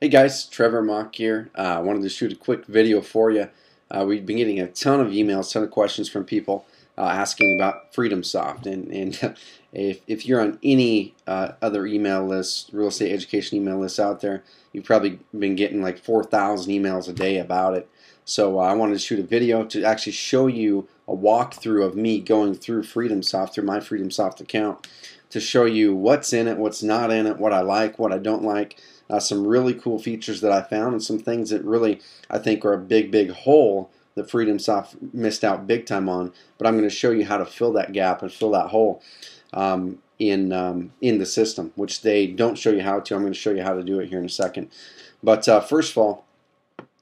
Hey guys, Trevor Mock here. I wanted to shoot a quick video for you. We've been getting a ton of emails, ton of questions from people asking about FreedomSoft. And if you're on any other email list, real estate education email lists out there, you've probably been getting like 4,000 emails a day about it. So I wanted to shoot a video to actually show you a walkthrough of me going through FreedomSoft, through my FreedomSoft account, to show you what's in it, what's not in it, what I like, what I don't like, some really cool features that I found, and some things that really I think are a big hole that FreedomSoft missed out big time on. But I'm going to show you how to fill that gap and fill that hole in the system, which they don't show you how to. I'm going to show you how to do it here in a second. But first of all,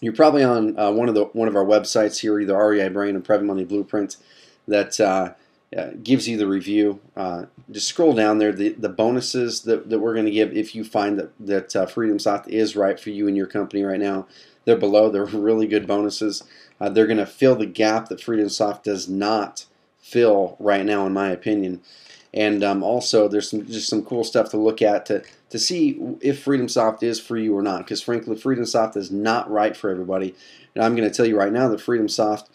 you're probably on one of our websites here, either REI Brain or Prev Money Blueprint, that gives you the review. Just scroll down there, the bonuses that we're going to give if you find that FreedomSoft is right for you and your company right now. They're below. They're really good bonuses. They're going to fill the gap that FreedomSoft does not fill right now, in my opinion. And also, there's just some cool stuff to look at to see if FreedomSoft is for you or not, because frankly, FreedomSoft is not right for everybody. And I'm going to tell you right now that FreedomSoft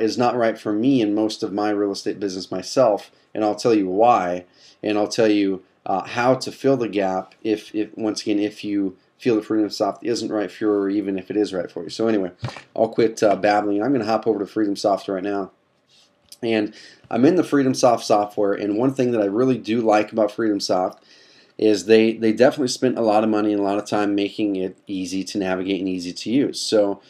is not right for me and most of my real estate business myself, and I'll tell you why, and I'll tell you how to fill the gap if once again, if you feel that FreedomSoft isn't right for you, or even if it is right for you. So anyway, I'll quit babbling. I'm going to hop over to FreedomSoft right now, and I'm in the FreedomSoft software. And one thing that I really do like about FreedomSoft is they definitely spent a lot of money and a lot of time making it easy to navigate and easy to use. So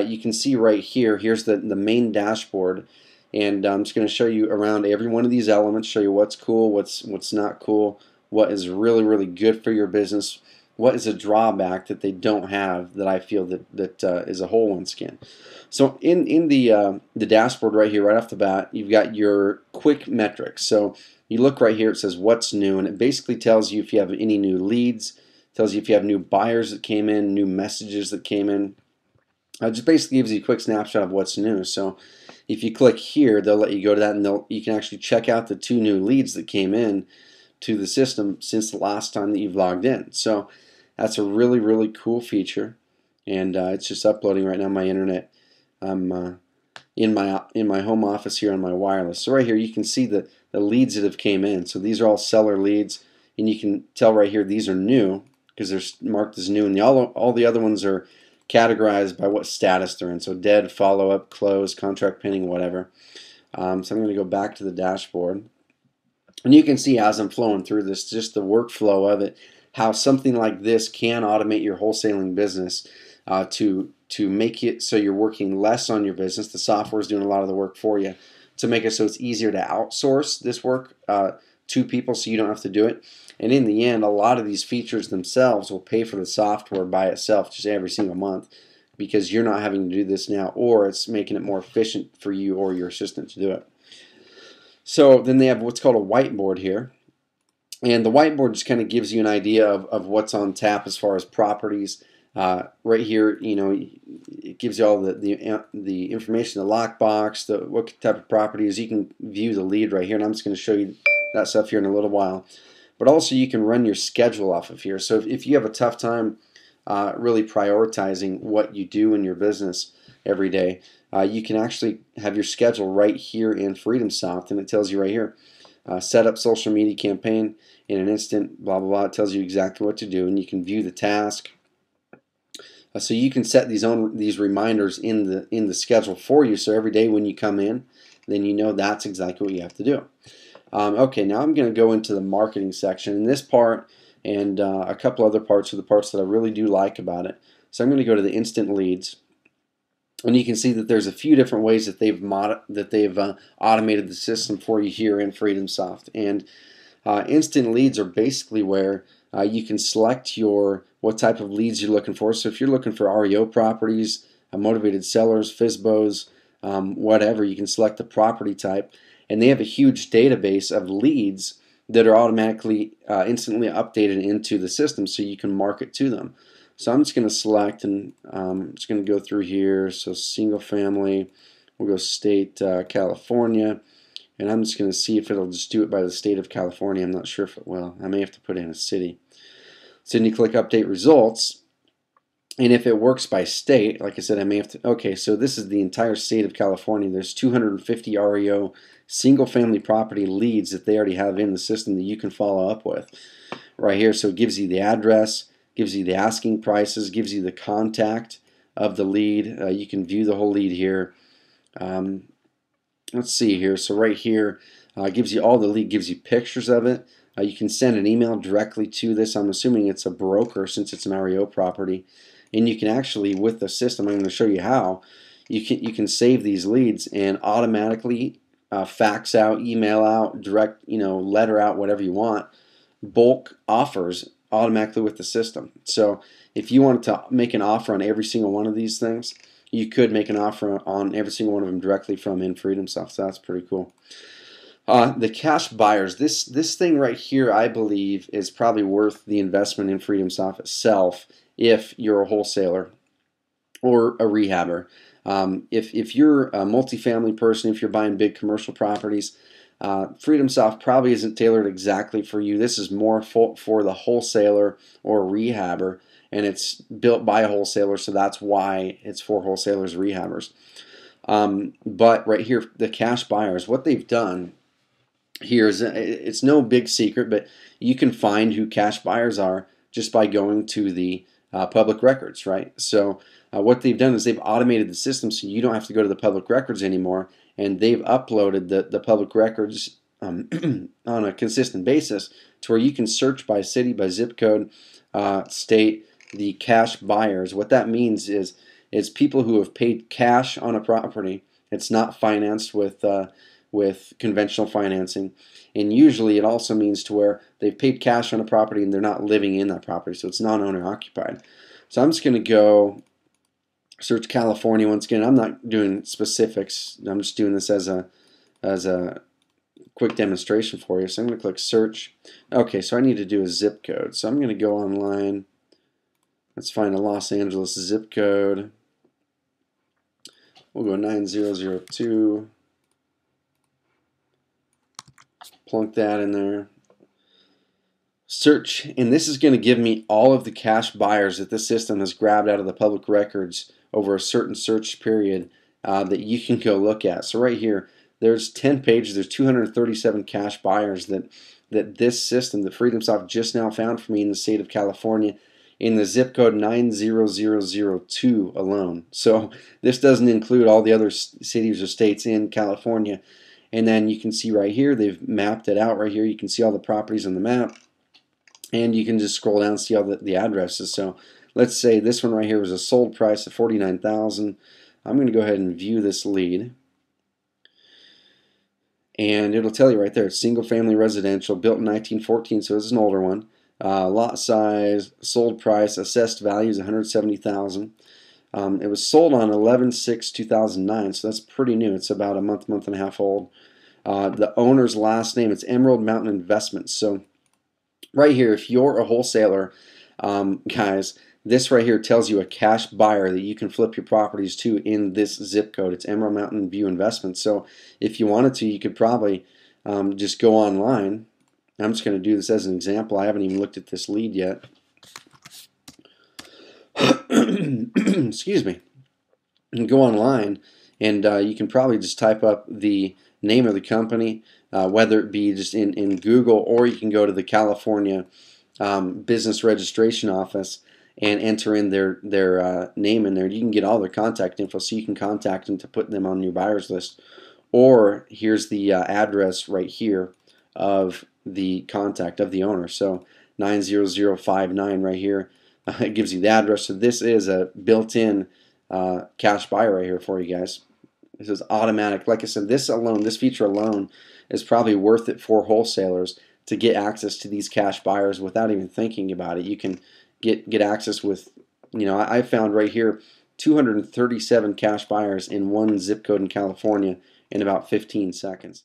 you can see right here, here's the main dashboard, and I'm just going to show you around every one of these elements, show you what's cool, what's not cool, what is really good for your business, what is a drawback that they don't have that I feel that is a hole in skin. So in the dashboard right here, right off the bat, you've got your quick metrics. So you look right here, it says what's new, and it basically tells you if you have any new leads, tells you if you have new buyers that came in, new messages that came in. It just basically gives you a quick snapshot of what's new. So if you click here, they'll let you go to that, and you can actually check out the 2 new leads that came in to the system since the last time that you've logged in. So that's a really cool feature, and it's just uploading right now. My internet, I'm in my home office here on my wireless. So right here, you can see the leads that have came in. So these are all seller leads, and you can tell right here these are new because they're marked as new, and all the other ones are categorized by what status they're in. So dead, follow-up, close, contract pending, whatever. So I'm going to go back to the dashboard. And you can see as I'm flowing through this, just the workflow of it, how something like this can automate your wholesaling business to make it so you're working less on your business. The software is doing a lot of the work for you to make it so it's easier to outsource this work to people so you don't have to do it. And in the end, a lot of these features themselves will pay for the software by itself just every single month, because you're not having to do this now, or it's making it more efficient for you or your assistant to do it. So then they have what's called a whiteboard here. And the whiteboard just kind of gives you an idea of what's on tap as far as properties. Right here, you know, it gives you all the information, the lockbox, what type of properties. You can view the lead right here, and I'm just going to show you that stuff here in a little while. But also, you can run your schedule off of here. So if you have a tough time really prioritizing what you do in your business every day, you can actually have your schedule right here in FreedomSoft, and it tells you right here, set up social media campaign in an instant, blah, blah, blah. It tells you exactly what to do, and you can view the task. So you can set these reminders in the schedule for you, so every day when you come in, then you know that's exactly what you have to do. Okay, now I'm going to go into the marketing section in this part, and a couple other parts are the parts that I really do like about it. So I'm going to go to the instant leads, and you can see that there's a few different ways that they've automated the system for you here in FreedomSoft. And instant leads are basically where you can select what type of leads you're looking for. So if you're looking for REO properties, motivated sellers, FSBOs, whatever, you can select the property type. And they have a huge database of leads that are automatically, instantly updated into the system, so you can market to them. So I'm just going to select, and I'm just going to go through here. So single family, we'll go state California, and I'm just going to see if it'll just do it by the state of California. I'm not sure if it will. I may have to put in a city. So then you click update results, And if it works by state, like I said, I may have to, okay, so this is the entire state of California. There's 250 REO single-family property leads that they already have in the system that you can follow up with right here. So it gives you the address, gives you the asking prices, gives you the contact of the lead. You can view the whole lead here. Let's see here. So right here, gives you all the lead, gives you pictures of it. You can send an email directly to this. I'm assuming it's a broker since it's an REO property. And you can actually, with the system, I'm going to show you how, you can save these leads and automatically fax out, email out, direct, letter out, whatever you want, bulk offers automatically with the system. So if you wanted to make an offer on every single one of these things, you could make an offer on every single one of them directly from in FreedomSoft. So that's pretty cool. The cash buyers, this thing right here, I believe, is probably worth the investment in FreedomSoft itself if you're a wholesaler or a rehabber. If you're a multifamily person, if you're buying big commercial properties, FreedomSoft probably isn't tailored exactly for you. This is more for the wholesaler or rehabber, and it's built by a wholesaler, so that's why it's for wholesalers, rehabbers. But right here, the cash buyers, what they've done here is, it's no big secret, but you can find who cash buyers are just by going to the public records, right? So what they've done is they've automated the system so you don't have to go to the public records anymore, and they've uploaded the public records on a consistent basis to where you can search by city, by zip code, state, the cash buyers. What that means is it's people who have paid cash on a property. It's not financed with conventional financing, and usually it also means to where they've paid cash on a property and they're not living in that property, so it's non-owner occupied. So I'm just going to go search California once again. I'm not doing specifics. I'm just doing this as a quick demonstration for you. So I'm going to click search. Okay, so I need to do a zip code. So I'm going to go online. Let's find a Los Angeles zip code. We'll go 9002. Plunk that in there. Search, and this is going to give me all of the cash buyers that this system has grabbed out of the public records over a certain search period that you can go look at. So right here, there's 10 pages. There's 237 cash buyers that this system, the FreedomSoft, just now found for me in the state of California, in the zip code 90002 alone. So this doesn't include all the other cities or states in California. And then you can see right here, they've mapped it out right here. You can see all the properties on the map, and you can just scroll down and see all the addresses. So let's say this one right here was a sold price of $49,000. I'm going to go ahead and view this lead, and it'll tell you right there, it's single family residential, built in 1914, so it's an older one. Lot size, sold price, assessed value is $170,000. It was sold on 11/6/2009, so that's pretty new. It's about a month, month and a half old. The owner's last name, it's Emerald Mountain Investments. So right here, if you're a wholesaler, guys, this right here tells you a cash buyer that you can flip your properties to in this zip code. It's Emerald Mountain View Investments. So if you wanted to, you could probably just go online. I'm just going to do this as an example. I haven't even looked at this lead yet. Excuse me. You can go online, and you can probably just type up the name of the company, whether it be just in Google, or you can go to the California Business Registration Office and enter in their name in there. You can get all their contact info, so you can contact them to put them on your buyer's list. Or here's the address right here of the contact of the owner. So 90059 right here. It gives you the address. So this is a built-in cash buyer right here for you guys. This is automatic. Like I said, this alone, this feature alone is probably worth it for wholesalers to get access to these cash buyers without even thinking about it. You can get access with, I found right here 237 cash buyers in one zip code in California in about 15 seconds.